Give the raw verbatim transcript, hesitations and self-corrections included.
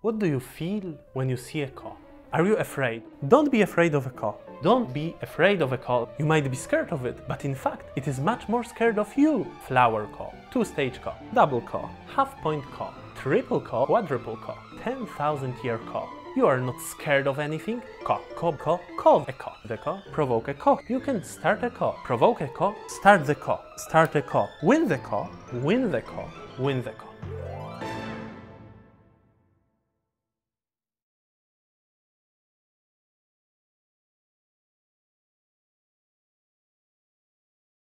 What do you feel when you see a cop? Are you afraid? Don't be afraid of a cop. Don't be afraid of a cop. You might be scared of it, but in fact, it is much more scared of you. Flower cop, two-stage cop, double cop, half-point cop, triple cop, quadruple cop, ten thousand year cop. You are not scared of anything. Cop, cop, cop, cop, a cop, the cop, provoke a cop. You can start a cop, provoke a cop, start the cop, start a cop, win the cop, win the cop, win the cop.